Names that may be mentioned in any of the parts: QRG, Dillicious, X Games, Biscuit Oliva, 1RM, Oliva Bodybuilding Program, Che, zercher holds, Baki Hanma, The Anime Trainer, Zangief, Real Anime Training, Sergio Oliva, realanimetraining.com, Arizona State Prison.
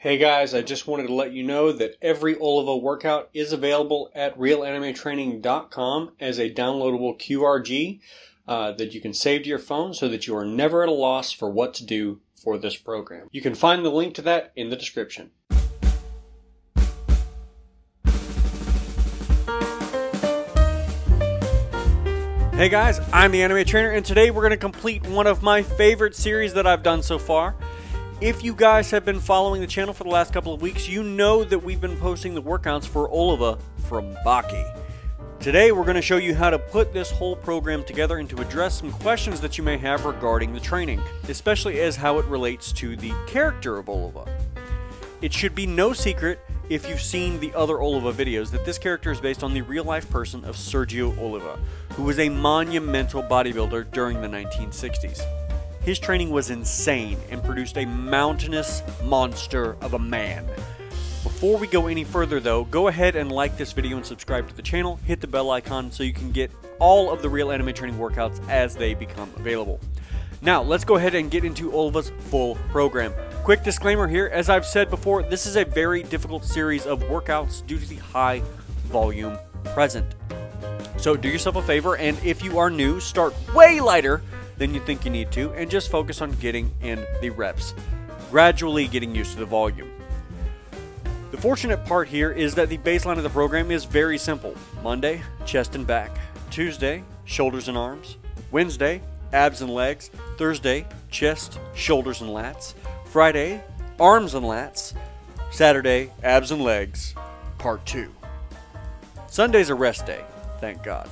Hey guys, I just wanted to let you know that every Oliva workout is available at realanimetraining.com as a downloadable QRG that you can save to your phone so that you are never at a loss for what to do for this program. You can find the link to that in the description. Hey guys, I'm the Anime Trainer and today we're going to complete one of my favorite series that I've done so far. If you guys have been following the channel for the last couple of weeks, you know that we've been posting the workouts for Oliva from Baki. Today we're going to show you how to put this whole program together and to address some questions that you may have regarding the training, especially as how it relates to the character of Oliva. It should be no secret, if you've seen the other Oliva videos, that this character is based on the real-life person of Sergio Oliva, who was a monumental bodybuilder during the 1960s. His training was insane and produced a mountainous monster of a man. Before we go any further though, go ahead and like this video and subscribe to the channel, hit the bell icon so you can get all of the Real Anime Training workouts as they become available. Now let's go ahead and get into Oliva's full program. Quick disclaimer here, as I've said before, this is a very difficult series of workouts due to the high volume present. So do yourself a favor, and if you are new, start way lighter than you think you need to and just focus on getting in the reps, gradually getting used to the volume. The fortunate part here is that the baseline of the program is very simple. Monday, chest and back. Tuesday, shoulders and arms. Wednesday, abs and legs. Thursday, chest, shoulders and lats. Friday, arms and lats. Saturday, abs and legs, part 2. Sunday's a rest day, thank God.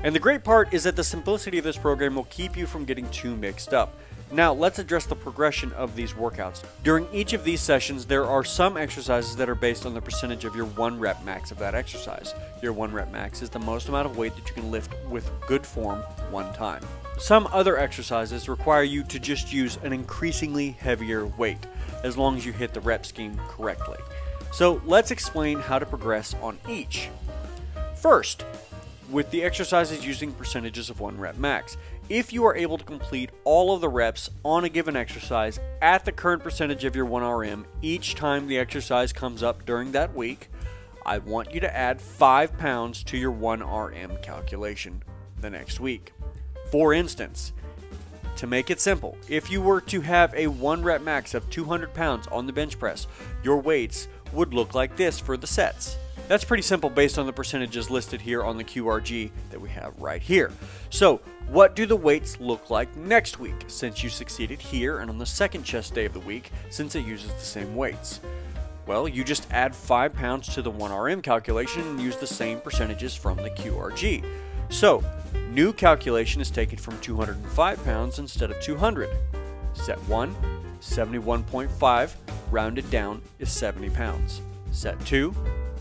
And the great part is that the simplicity of this program will keep you from getting too mixed up. Now let's address the progression of these workouts. During each of these sessions, there are some exercises that are based on the percentage of your 1 rep max of that exercise. Your 1 rep max is the most amount of weight that you can lift with good form one time. Some other exercises require you to just use an increasingly heavier weight, as long as you hit the rep scheme correctly. So let's explain how to progress on each. First, with the exercises using percentages of 1 rep max. If you are able to complete all of the reps on a given exercise at the current percentage of your 1RM each time the exercise comes up during that week, I want you to add 5 pounds to your 1RM calculation the next week. For instance, to make it simple, if you were to have a 1 rep max of 200 pounds on the bench press, your weights would look like this for the sets. That's pretty simple based on the percentages listed here on the QRG that we have right here. So what do the weights look like next week, since you succeeded here and on the second chest day of the week, since it uses the same weights? Well, you just add 5 pounds to the 1RM calculation and use the same percentages from the QRG. So new calculation is taken from 205 pounds instead of 200. Set 1, 71.5, rounded down is 70 pounds. Set 2,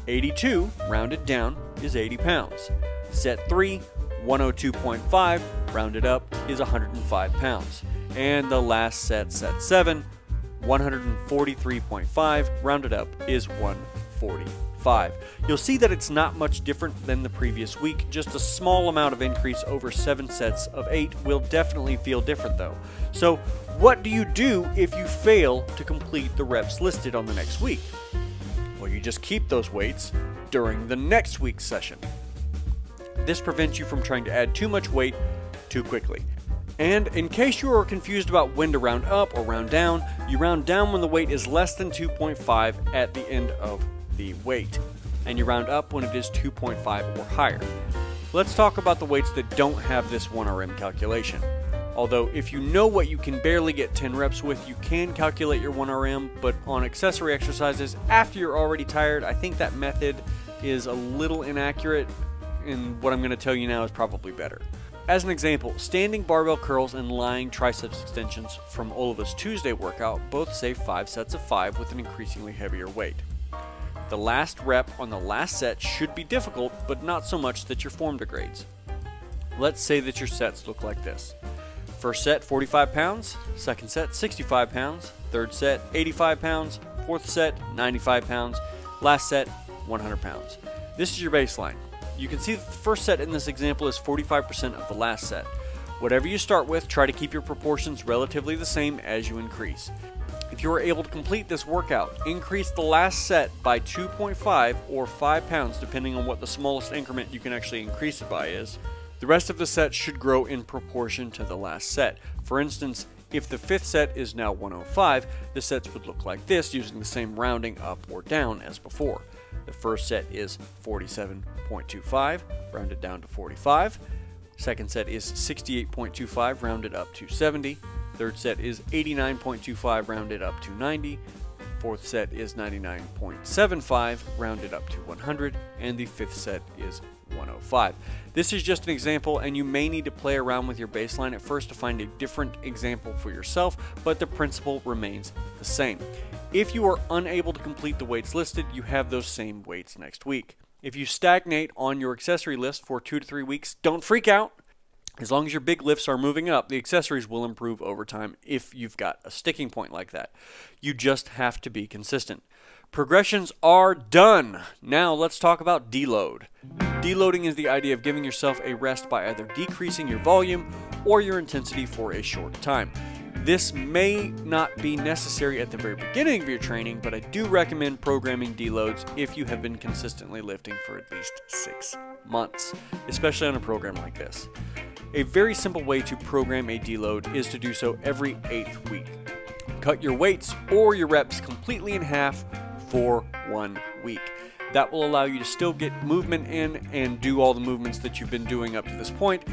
82, rounded down, is 80 pounds. Set 3, 102.5, rounded up, is 105 pounds. And the last set, set 7, 143.5, rounded up, is 145. You'll see that it's not much different than the previous week. Just a small amount of increase over 7 sets of 8 will definitely feel different though. So what do you do if you fail to complete the reps listed on the next week? Well, you just keep those weights during the next week's session. This prevents you from trying to add too much weight too quickly. And in case you are confused about when to round up or round down, you round down when the weight is less than 2.5 at the end of the weight, and you round up when it is 2.5 or higher. Let's talk about the weights that don't have this 1RM calculation. Although if you know what you can barely get 10 reps with, you can calculate your 1RM, but on accessory exercises after you're already tired, I think that method is a little inaccurate, and what I'm going to tell you now is probably better. As an example, standing barbell curls and lying triceps extensions from Oliva's Tuesday workout both save 5 sets of 5 with an increasingly heavier weight. The last rep on the last set should be difficult, but not so much that your form degrades. Let's say that your sets look like this. First set, 45 pounds, second set, 65 pounds, third set, 85 pounds, fourth set, 95 pounds, last set, 100 pounds. This is your baseline. You can see that the first set in this example is 45% of the last set. Whatever you start with, try to keep your proportions relatively the same as you increase. If you are able to complete this workout, increase the last set by 2.5 or 5 pounds depending on what the smallest increment you can actually increase it by is. The rest of the set should grow in proportion to the last set. For instance, if the 5th set is now 105, the sets would look like this using the same rounding up or down as before. The first set is 47.25, rounded down to 45. Second set is 68.25, rounded up to 70. Third set is 89.25, rounded up to 90. Fourth set is 99.75, rounded up to 100. And the fifth set is 105. This is just an example, and you may need to play around with your baseline at first to find a different example for yourself, but the principle remains the same. If you are unable to complete the weights listed, you have those same weights next week. If you stagnate on your accessory list for 2 to 3 weeks, don't freak out. As long as your big lifts are moving up, the accessories will improve over time if you've got a sticking point like that. You just have to be consistent. Progressions are done. Now let's talk about deload. Deloading is the idea of giving yourself a rest by either decreasing your volume or your intensity for a short time. This may not be necessary at the very beginning of your training, but I do recommend programming deloads if you have been consistently lifting for at least 6 months, especially on a program like this. A very simple way to program a deload is to do so every 8th week. Cut your weights or your reps completely in half for 1 week. That will allow you to still get movement in and do all the movements that you've been doing up to this point,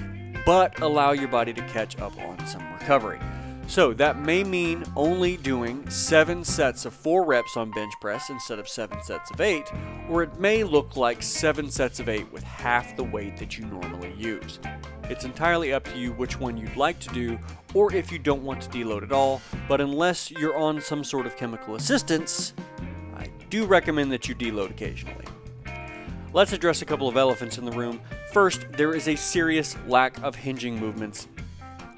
but allow your body to catch up on some recovery. So that may mean only doing 7 sets of 4 reps on bench press instead of 7 sets of 8, or it may look like 7 sets of 8 with half the weight that you normally use. It's entirely up to you which one you'd like to do, or if you don't want to deload at all, but unless you're on some sort of chemical assistance, I do recommend that you deload occasionally. Let's address a couple of elephants in the room. First, there is a serious lack of hinging movements,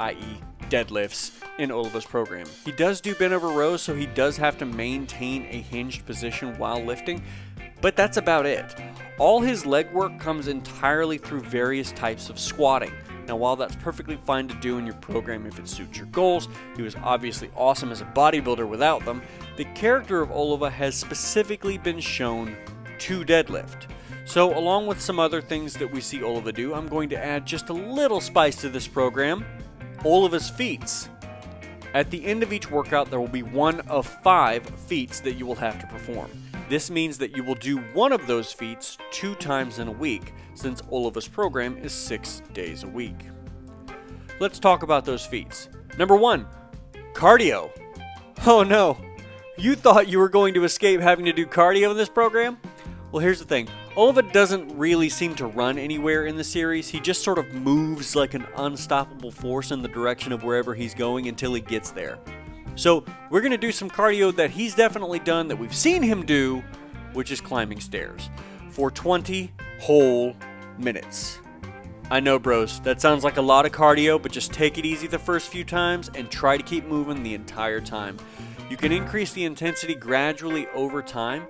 i.e. deadlifts, in Oliva's program. He does do bent over rows, so he does have to maintain a hinged position while lifting, but that's about it. All his leg work comes entirely through various types of squatting. Now, while that's perfectly fine to do in your program if it suits your goals, he was obviously awesome as a bodybuilder without them, the character of Oliva has specifically been shown to deadlift. So along with some other things that we see Oliva do, I'm going to add just a little spice to this program: Oliva's feats. At the end of each workout, there will be 1 of 5 feats that you will have to perform. This means that you will do 1 of those feats 2 times in a week, since Oliva's program is 6 days a week. Let's talk about those feats. Number 1, cardio. Oh no, you thought you were going to escape having to do cardio in this program? Well, here's the thing. Oliva doesn't really seem to run anywhere in the series. He just sort of moves like an unstoppable force in the direction of wherever he's going until he gets there. So we're going to do some cardio that he's definitely done, that we've seen him do, which is climbing stairs for 20 whole minutes. I know, bros, that sounds like a lot of cardio, but just take it easy the first few times and try to keep moving the entire time. You can increase the intensity gradually over time.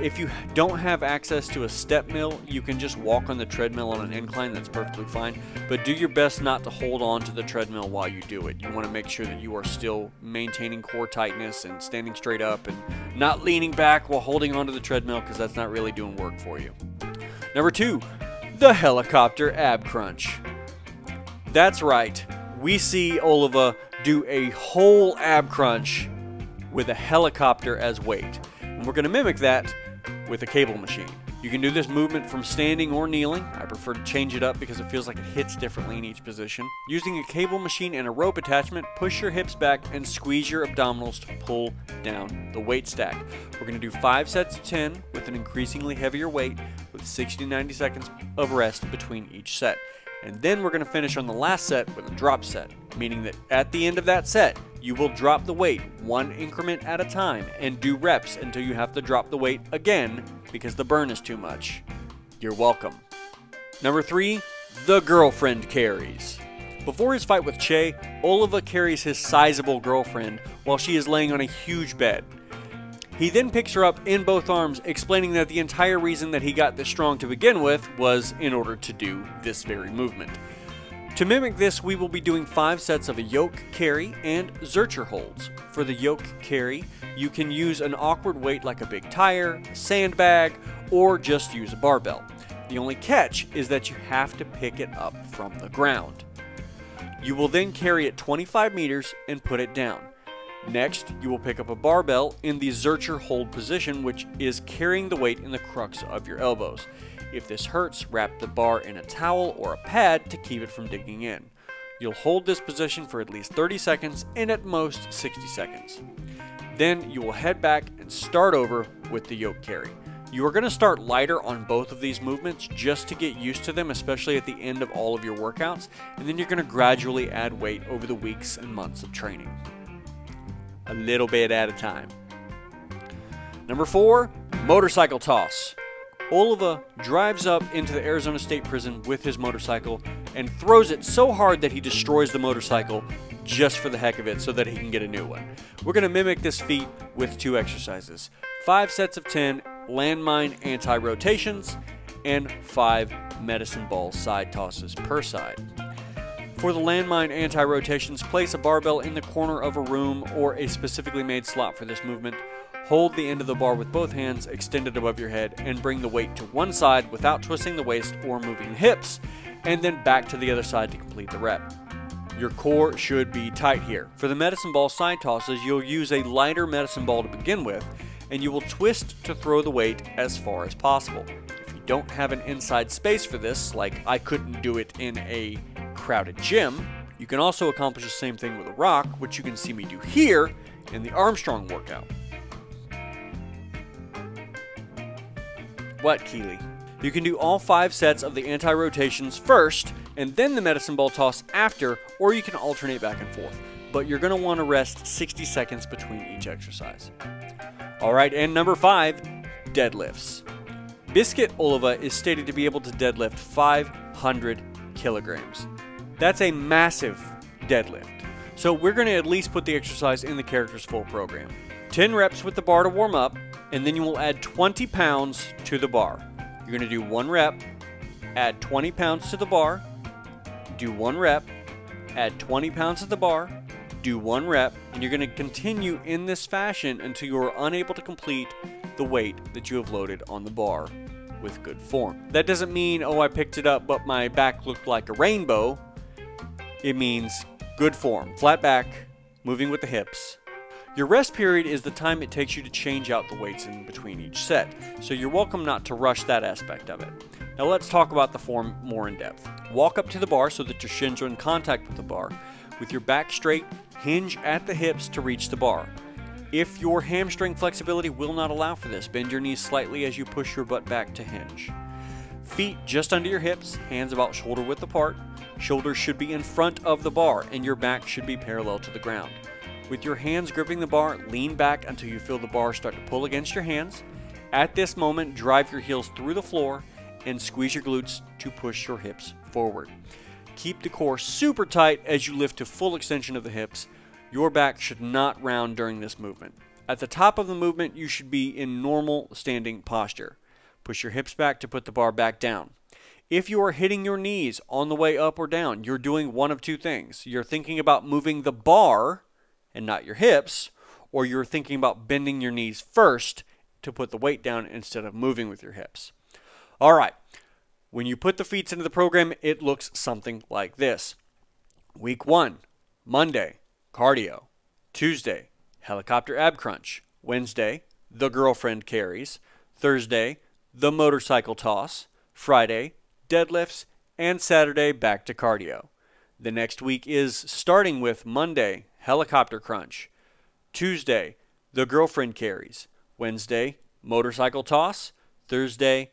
If you don't have access to a step mill, you can just walk on the treadmill on an incline. That's perfectly fine, but do your best not to hold on to the treadmill while you do it. You want to make sure that you are still maintaining core tightness and standing straight up and not leaning back while holding onto the treadmill, because that's not really doing work for you. Number 2, the helicopter ab crunch. That's right, we see Oliva do a whole ab crunch with a helicopter as weight. And we're going to mimic that with a cable machine. You can do this movement from standing or kneeling. I prefer to change it up because it feels like it hits differently in each position. Using a cable machine and a rope attachment, push your hips back and squeeze your abdominals to pull down the weight stack. We're going to do 5 sets of 10 with an increasingly heavier weight, with 60 to 90 seconds of rest between each set. And then we're going to finish on the last set with a drop set, meaning that at the end of that set, you will drop the weight 1 increment at a time and do reps until you have to drop the weight again because the burn is too much. You're welcome. Number 3, the girlfriend carries. Before his fight with Che, Oliva carries his sizable girlfriend while she is laying on a huge bed. He then picks her up in both arms, explaining that the entire reason that he got this strong to begin with was in order to do this very movement. To mimic this, we will be doing 5 sets of a yoke carry and zercher holds. For the yoke carry, you can use an awkward weight like a big tire, sandbag, or just use a barbell. The only catch is that you have to pick it up from the ground. You will then carry it 25 meters and put it down. Next, you will pick up a barbell in the zercher hold position, which is carrying the weight in the crux of your elbows. If this hurts, wrap the bar in a towel or a pad to keep it from digging in. You'll hold this position for at least 30 seconds and at most 60 seconds. Then you will head back and start over with the yoke carry. You are going to start lighter on both of these movements just to get used to them, especially at the end of all of your workouts, and then you're going to gradually add weight over the weeks and months of training. A little bit at a time. Number 4, motorcycle toss. Oliva drives up into the Arizona State Prison with his motorcycle and throws it so hard that he destroys the motorcycle just for the heck of it so that he can get a new one. We're going to mimic this feat with 2 exercises. 5 sets of 10 landmine anti-rotations and 5 medicine ball side tosses per side. For the landmine anti-rotations, place a barbell in the corner of a room or a specifically made slot for this movement. Hold the end of the bar with both hands extended above your head and bring the weight to one side without twisting the waist or moving the hips, and then back to the other side to complete the rep. Your core should be tight here. For the medicine ball side tosses, you'll use a lighter medicine ball to begin with, and you will twist to throw the weight as far as possible. If you don't have an inside space for this, like I couldn't do it in a crowded gym, you can also accomplish the same thing with a rock, which you can see me do here in the Armstrong workout. What, Keely? You can do all 5 sets of the anti-rotations first and then the medicine ball toss after, or you can alternate back and forth, but you're going to want to rest 60 seconds between each exercise. Alright, and number 5, deadlifts. Biscuit Oliva is stated to be able to deadlift 500 kilograms. That's a massive deadlift. So we're going to at least put the exercise in the character's full program. 10 reps with the bar to warm up, and then you will add 20 pounds to the bar. You're going to do 1 rep, add 20 pounds to the bar, do 1 rep, add 20 pounds to the bar, do 1 rep, and you're going to continue in this fashion until you are unable to complete the weight that you have loaded on the bar with good form. That doesn't mean, oh, I picked it up but my back looked like a rainbow. It means good form, flat back, moving with the hips. Your rest period is the time it takes you to change out the weights in between each set, so you're welcome not to rush that aspect of it. Now let's talk about the form more in depth. Walk up to the bar so that your shins are in contact with the bar. With your back straight, hinge at the hips to reach the bar. If your hamstring flexibility will not allow for this, bend your knees slightly as you push your butt back to hinge. Feet just under your hips, hands about shoulder width apart. Shoulders should be in front of the bar and your back should be parallel to the ground. With your hands gripping the bar, lean back until you feel the bar start to pull against your hands. At this moment, drive your heels through the floor and squeeze your glutes to push your hips forward. Keep the core super tight as you lift to full extension of the hips. Your back should not round during this movement. At the top of the movement, you should be in normal standing posture. Push your hips back to put the bar back down. If you are hitting your knees on the way up or down, you're doing one of 2 things. You're thinking about moving the bar and not your hips, or you're thinking about bending your knees first to put the weight down instead of moving with your hips. All right. When you put the feats into the program, it looks something like this. Week 1, Monday, cardio. Tuesday, helicopter ab crunch. Wednesday, the girlfriend carries. Thursday, the motorcycle toss. Friday, deadlifts. And Saturday, back to cardio. The next week is starting with Monday, helicopter crunch. Tuesday, the girlfriend carries. Wednesday, motorcycle toss. Thursday,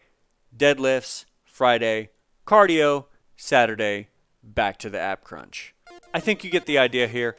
deadlifts. Friday, cardio. Saturday, back to the ab crunch. I think you get the idea here.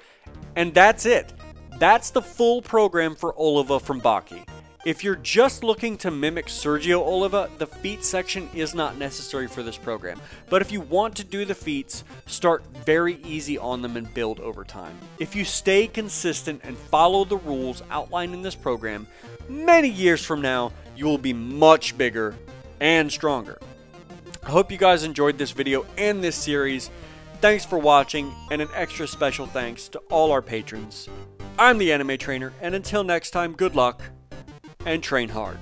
And that's it. That's the full program for Oliva from Baki. If you're just looking to mimic Sergio Oliva, the feat section is not necessary for this program. But if you want to do the feats, start very easy on them and build over time. If you stay consistent and follow the rules outlined in this program, many years from now, you will be much bigger and stronger. I hope you guys enjoyed this video and this series. Thanks for watching, and an extra special thanks to all our patrons. I'm the Anime Trainer, and until next time, good luck, and train hard.